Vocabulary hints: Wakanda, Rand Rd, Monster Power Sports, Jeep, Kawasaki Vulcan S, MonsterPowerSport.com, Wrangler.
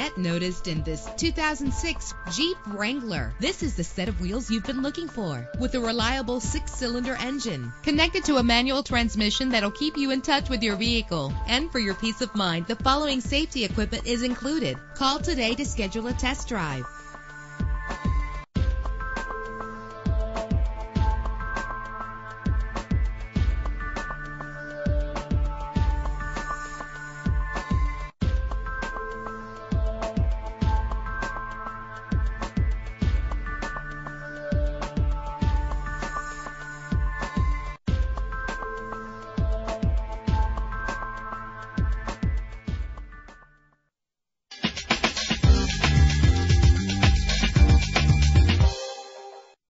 Get noticed in this 2006 Jeep Wrangler. This is the set of wheels you've been looking for, with a reliable 6-cylinder engine connected to a manual transmission that'll keep you in touch with your vehicle. And for your peace of mind, the following safety equipment is included. Call today to schedule a test drive.